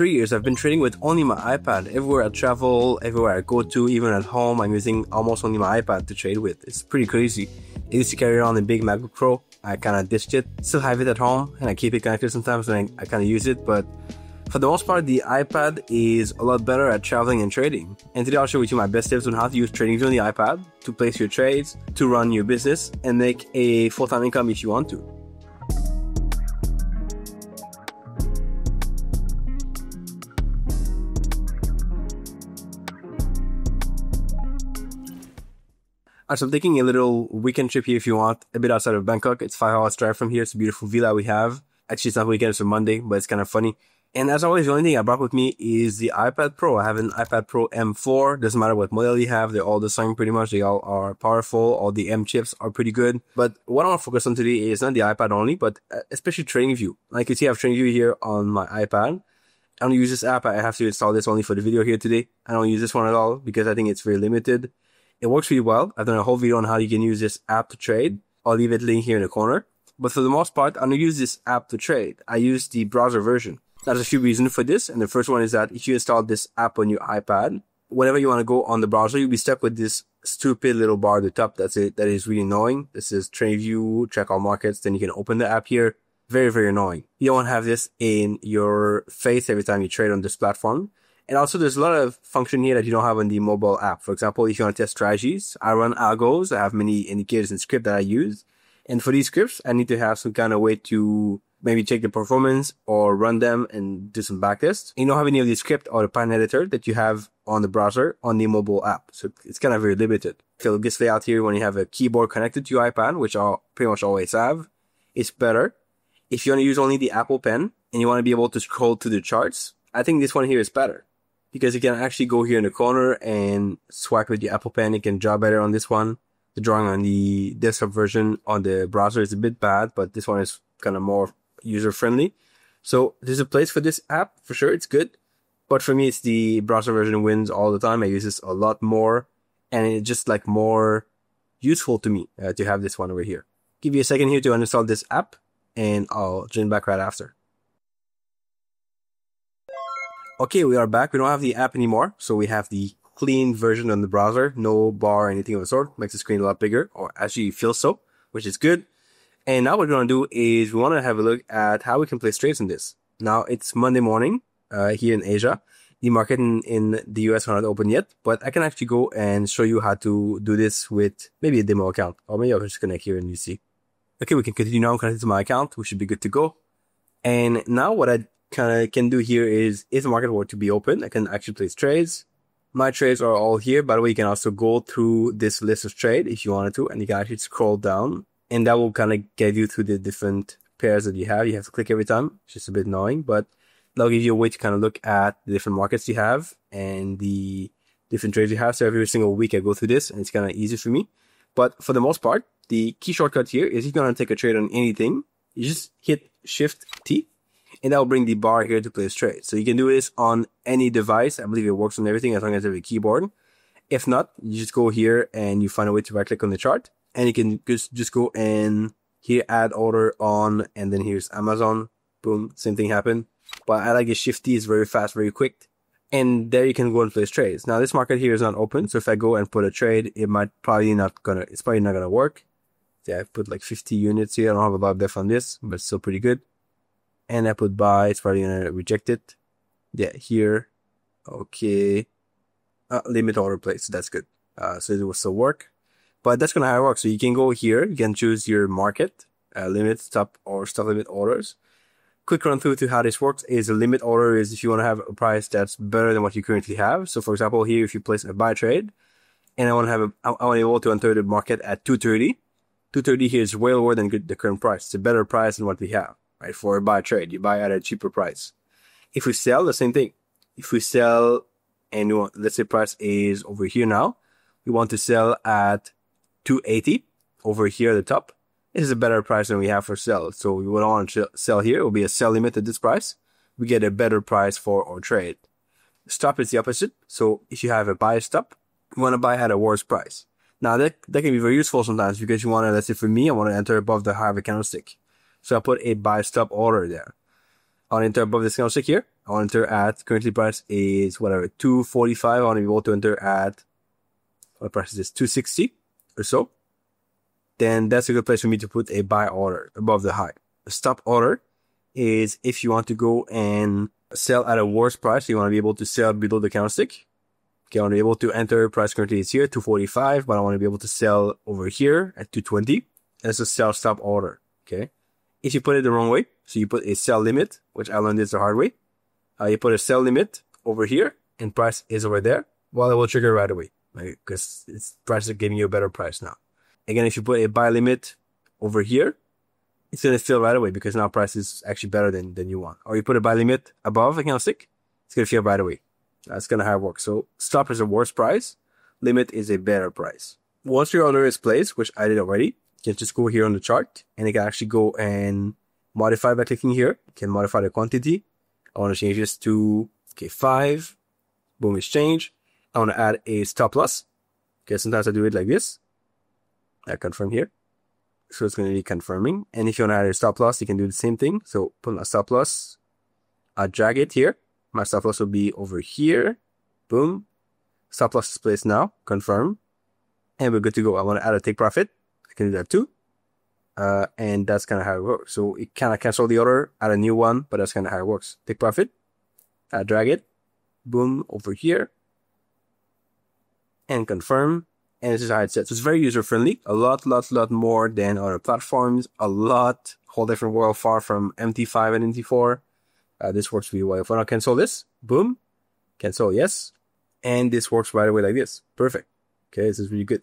3 years, I've been trading with only my iPad. Everywhere I travel, everywhere I go to, even at home, I'm using almost only my iPad to trade with. It's pretty crazy. I used to carry around the big MacBook Pro. I kind of ditched it. Still have it at home, and I keep it connected sometimes when I kind of use it, but for the most part, the iPad is a lot better at traveling and trading. And today I'll show you my best tips on how to use TradingView on the iPad to place your trades, to run your business, and make a full-time income if you want to. So I'm taking a little weekend trip here, if you want, a bit outside of Bangkok. It's 5 hours drive from here. It's a beautiful villa we have. Actually, it's not weekend, it's a Monday, but it's kind of funny. And as always, the only thing I brought with me is the iPad Pro. I have an iPad Pro M4. Doesn't matter what model you have. They're all the same pretty much. They all are powerful. All the M chips are pretty good. But what I want to focus on today is not the iPad only, but especially TradingView. Like you see, I have TradingView here on my iPad. I don't use this app. I have to install this only for the video here today. I don't use this one at all because I think it's very limited. It works really well. I've done a whole video on how you can use this app to trade. I'll leave it linked here in the corner. But for the most part, I don't use this app to trade. I use the browser version. There's a few reasons for this, and the first one is that if you install this app on your iPad, whenever you want to go on the browser, you'll be stuck with this stupid little bar at the top. That's it. That is really annoying. This is TradingView, check all markets, then you can open the app here. Very, very annoying. You don't want to have this in your face every time you trade on this platform. And also, there's a lot of function here that you don't have on the mobile app. For example, if you want to test strategies, I run algos. I have many indicators and script that I use. And for these scripts, I need to have some kind of way to maybe check the performance or run them and do some backtests. You don't have any of the script or the pattern editor that you have on the browser on the mobile app. So it's kind of very limited. So this layout here, when you have a keyboard connected to your iPad, which I pretty much always have, it's better. If you want to use only the Apple Pen and you want to be able to scroll to the charts, I think this one here is better because you can actually go here in the corner and swipe with your Apple Pen. You can draw better on this one. The drawing on the desktop version on the browser is a bit bad, but this one is kind of more user-friendly. So there's a place for this app, for sure, it's good. But for me, it's the browser version wins all the time. I use this a lot more, and it's just like more useful to me to have this one over here. Give you a second here to uninstall this app, and I'll join back right after. Okay, we are back. We don't have the app anymore, so we have the clean version on the browser. No bar or anything of the sort. Makes the screen a lot bigger, or actually feels so, which is good. And now what we're going to do is we want to have a look at how we can place trades in this. Now, it's Monday morning here in Asia. The market in the US are not open yet, but I can actually go and show you how to do this with maybe a demo account. Or maybe I'll just connect here and you see. Okay, we can continue now. I'm connected to my account. We should be good to go. And now what I kind of can do here is if the market were to be open, I can actually place trades. My trades are all here. By the way, you can also go through this list of trade if you wanted to, and you can actually scroll down. And that will kind of get you to the different pairs that you have. You have to click every time. It's just a bit annoying, but that'll give you a way to kind of look at the different markets you have and the different trades you have. So every single week I go through this, and it's kind of easy for me. But for the most part, the key shortcut here is if you want to take a trade on anything, you just hit Shift-T, and that will bring the bar here to place trade. So you can do this on any device. I believe it works on everything as long as you have a keyboard. If not, you just go here and you find a way to right-click on the chart. And you can just go and here add order on, and then here's Amazon. Boom, same thing happened. But I like it. Shift-T is very fast, very quick. And there you can go and place trades. Now this market here is not open, so if I go and put a trade, it's probably not gonna work. Yeah, I put like 50 units here. I don't have a lot of depth on this, but it's still pretty good. And I put buy, it's probably gonna reject it. Yeah, here. Okay. Limit order place, so that's good. So it will still work. But that's kind of how it works. So you can go here, you can choose your market, limit, stop, or stop limit orders. Quick run through to how this works is a limit order is if you want to have a price that's better than what you currently have. So for example, here, if you place a buy trade, and I want to be able to enter the market at 230. 230 here is way lower than the current price. It's a better price than what we have, right? For a buy trade, you buy at a cheaper price. If we sell, the same thing. If we sell, and let's say price is over here now, we want to sell at 280 over here at the top. This is a better price than we have for sell. So we would want to sell here. It will be a sell limit at this price. We get a better price for our trade. Stop is the opposite. So if you have a buy stop, you want to buy at a worse price. Now that can be very useful sometimes because you want to, let's say for me, I want to enter above the high of a candlestick. So I put a buy stop order there. I'll enter above this candlestick here. I I want to enter at, currently price is whatever, 245. I want to be able to enter at, what price is this, 260 or so. Then that's a good place for me to put a buy order above the high. A stop order is if you want to go and sell at a worse price. You want to be able to sell below the candlestick. Okay, I want to be able to enter, price currently is here, 245, but I want to be able to sell over here at 220. That's a sell stop order, okay? If you put it the wrong way, so you put a sell limit, which I learned this the hard way. You put a sell limit over here, and price is over there. Well, it will trigger right away, because it's price is giving you a better price now. Again, if you put a buy limit over here, it's going to fill right away, because now price is actually better than you want. Or you put a buy limit above a candlestick, it's going to fill right away. That's kind of how it works. So stop is a worse price. Limit is a better price. Once your order is placed, which I did already, you can just go here on the chart and you can actually go and modify by clicking here. You can modify the quantity. I want to change this to, okay, 5. Boom, exchange. I want to add a stop loss. Okay, sometimes I do it like this. I confirm here. So it's going to be confirming. And if you want to add a stop loss, you can do the same thing. So put my stop loss. I'll drag it here. My stop loss will be over here. Boom. Stop loss is placed now. Confirm. And we're good to go. I want to add a take profit. I can do that too. And that's kind of how it works. So it kind of cancel the order, add a new one, but that's kind of how it works. Take profit. I drag it. Boom. Over here. And confirm. And this is how it's set. So it's very user friendly. A lot more than other platforms. A lot. Whole different world, far from MT5 and MT4. This works really well. If I want to cancel this, boom, cancel, yes. And this works right away like this. Perfect. Okay, this is really good.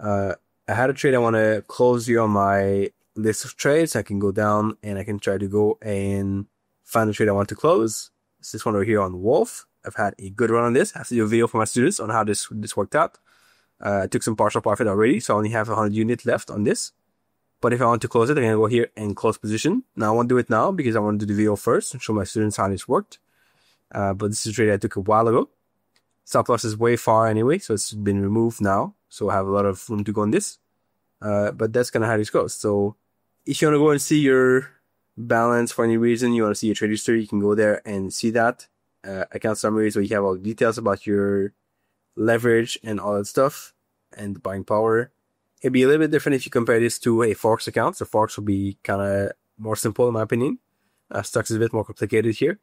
I had a trade I want to close here on my list of trades. I can go down and I can try to go and find the trade I want to close. It's this one over here on Wolf. I've had a good run on this. I have to do a video for my students on how this worked out. I took some partial profit already, so I only have 100 units left on this. But if I want to close it, I'm going to go here and close position. Now, I won't do it now because I want to do the video first and show my students how this worked. But this is a trade I took a while ago. Stop loss is way far anyway, so it's been removed now. So I have a lot of room to go on this. But that's kind of how this goes. So if you want to go and see your balance for any reason, you want to see your trade history, you can go there and see that. Account summaries where you have all the details about your leverage and all that stuff and the buying power. It'd be a little bit different if you compare this to a Forex account. So Forex will be kind of more simple in my opinion. Stocks is a bit more complicated here.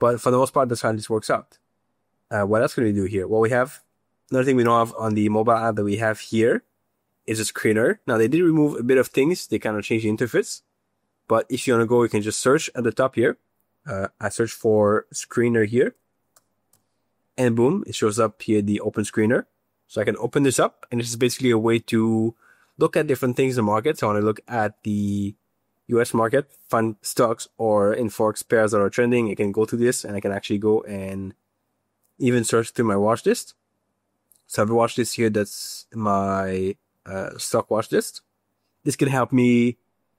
But for the most part, that's how this works out. What else can we do here? Well, we have another thing we know of on the mobile app that we have here is a screener. Now, they did remove a bit of things. They kind of changed the interface. But if you want to go, you can just search at the top here. I search for screener here. And boom, it shows up here, the open screener. So I can open this up, and this is basically a way to look at different things in the market. So I want to look at the US market, find stocks or in Forex pairs that are trending. I can go to this, and I can actually go and even search through my watch list. So I have a watch list here. That's my stock watch list. This can help me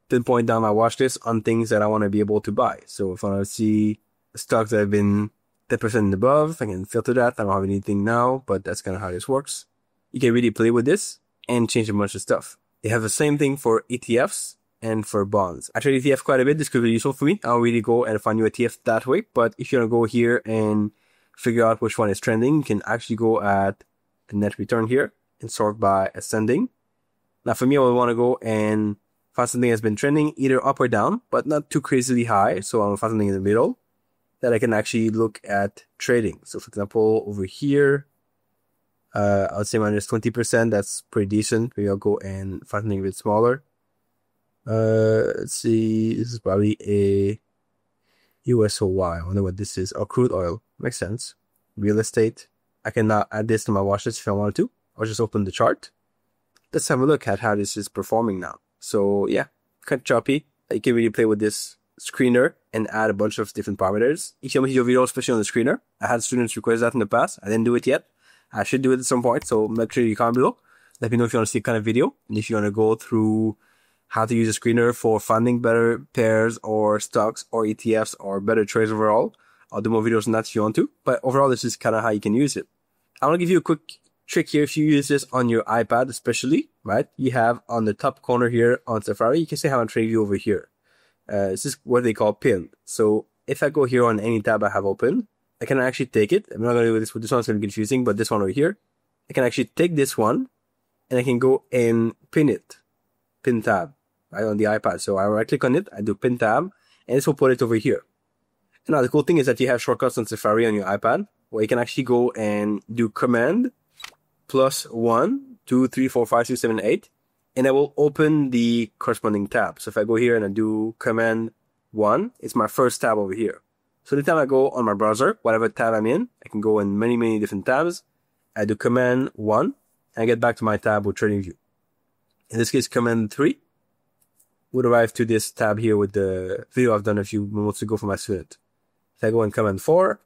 pinpoint down my watch list on things that I want to be able to buy. So if I want to see stocks that have been 10% and above, I can filter that. I don't have anything now, but that's kind of how this works. You can really play with this and change a bunch of stuff. They have the same thing for ETFs and for bonds. I trade ETF quite a bit. This could be useful for me. I'll really go and find new ETF that way. But if you want to go here and figure out which one is trending, you can actually go at the net return here and sort by ascending. Now, for me, I would want to go and find something that's been trending either up or down, but not too crazily high. So I'll find something in the middle that I can actually look at trading. So for example, over here, I would say minus 20%, that's pretty decent. Maybe I'll go and find something a bit smaller. Let's see, this is probably a USOY. I wonder what this is. Or crude oil, makes sense. Real estate. I can now add this to my watch list if I wanted to. I'll just open the chart. Let's have a look at how this is performing now. So yeah, kind of choppy. You can really play with this screener and add a bunch of different parameters. If you want to do a video, especially on the screener, I had students request that in the past. I didn't do it yet. I should do it at some point, so make sure you comment below. Let me know if you want to see a kind of video, and if you want to go through how to use a screener for finding better pairs or stocks or ETFs or better trades overall. I'll do more videos on that if you want to, but overall, this is kind of how you can use it. I want to give you a quick trick here. If you use this on your iPad especially, right, you have on the top corner here on Safari, you can say have a TradingView over here. This is what they call pinned. So if I go here on any tab I have open, I can actually take it. I'm not going to do this with this one, it's going to be confusing, but this one over here, I can actually take this one and I can go and pin it, pin tab, right on the iPad. So I right click on it, I do pin tab, and this will put it over here. And now the cool thing is that you have shortcuts on Safari on your iPad, where you can actually go and do command plus 1, 2, 3, 4, 5, 6, 7, 8, and I will open the corresponding tab. So if I go here and I do command 1, it's my first tab over here. So anytime I go on my browser, whatever tab I'm in, I can go in many, many different tabs. I do command 1 and I get back to my tab with TradingView. In this case, command 3 would arrive to this tab here with the video I've done a few moments ago for my student. If I go in command 4,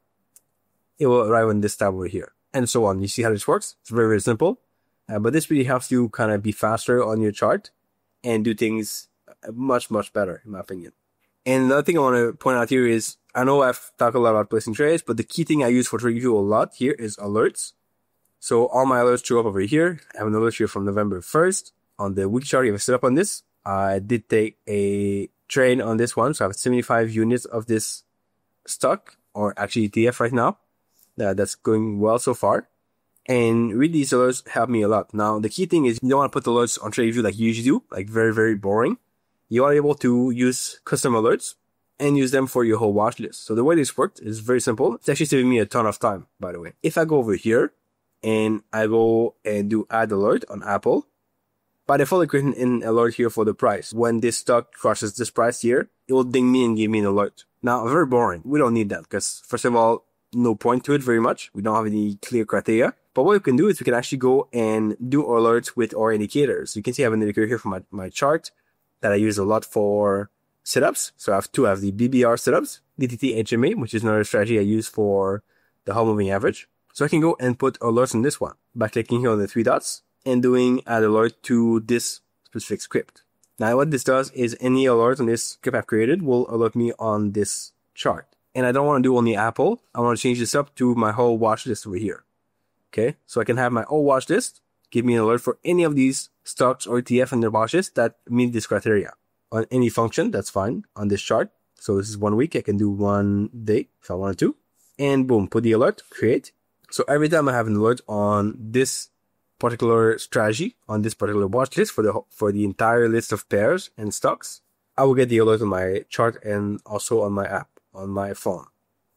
it will arrive in this tab over here, and so on. You see how this works? It's very, very simple. But this really helps you kind of be faster on your chart and do things much, much better, in my opinion. And another thing I want to point out here is, I know I've talked a lot about placing trades, but the key thing I use for TradingView a lot here is alerts. So all my alerts show up over here. I have an alert here from November 1st. On the weekly chart, if I set up on this, I did take a trade on this one. So I have 75 units of this stock, or actually ETF right now. That's going well so far. And really, these alerts help me a lot. Now, the key thing is you don't want to put the alerts on TradingView like you usually do, like very, very boring. You are able to use custom alerts and use them for your whole watch list. So the way this worked is very simple. It's actually saving me a ton of time, by the way. If I go over here and I go and do add alert on Apple, by default, I create an alert here for the price. When this stock crosses this price here, it will ding me and give me an alert. Now, very boring. We don't need that because, first of all, no point to it very much. We don't have any clear criteria. But what we can do is we can actually go and do alerts with our indicators. You can see I have an indicator here for my chart that I use a lot for setups. So I have two. I have the BBR setups, DTT HMA, which is another strategy I use for the whole moving average. So I can go and put alerts on this one by clicking here on the three dots and doing an alert to this specific script. Now what this does is any alert on this script I've created will alert me on this chart. And I don't want to do only Apple. I want to change this up to my whole watch list over here. Okay, so I can have my whole watch list give me an alert for any of these stocks or ETF and their watch list that meet this criteria. On any function, that's fine, on this chart. So this is 1 week. I can do 1 day if I wanted to. And boom, put the alert, create. So every time I have an alert on this particular strategy, on this particular watch list for the entire list of pairs and stocks, I will get the alert on my chart and also on my app, on my phone.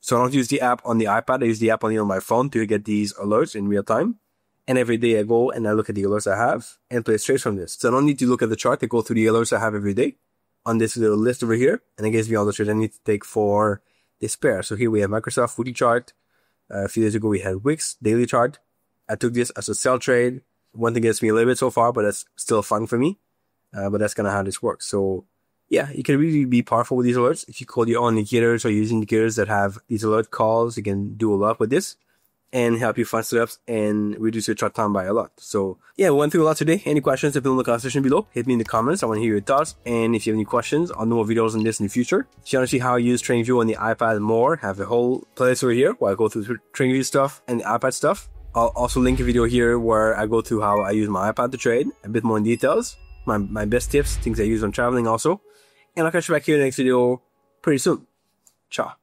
So I don't use the app on the iPad. I use the app on my phone to get these alerts in real time. And every day I go and I look at the alerts I have and place trades from this. So I don't need to look at the chart. I go through the alerts I have every day on this little list over here. And it gives me all the trades I need to take for this pair. So here we have Microsoft weekly chart. A few days ago, we had Wix daily chart. I took this as a sell trade. One thing gets me a little bit so far, but that's still fun for me. But that's kind of how this works. So yeah, you can really be powerful with these alerts. If you call your own indicators or use indicators that have these alert calls, you can do a lot with this and help you find setups and reduce your chart time by a lot. So yeah, we went through a lot today. Any questions, if you in the comment section below, hit me in the comments. I want to hear your thoughts. And if you have any questions, I'll do more videos on this in the future. If you want to see how I use TradingView on the iPad more, have a whole playlist over here where I go through TradingView stuff and the iPad stuff. I'll also link a video here where I go through how I use my iPad to trade, a bit more in details, my best tips, things I use on traveling also. And I'll catch you back here in the next video pretty soon. Ciao.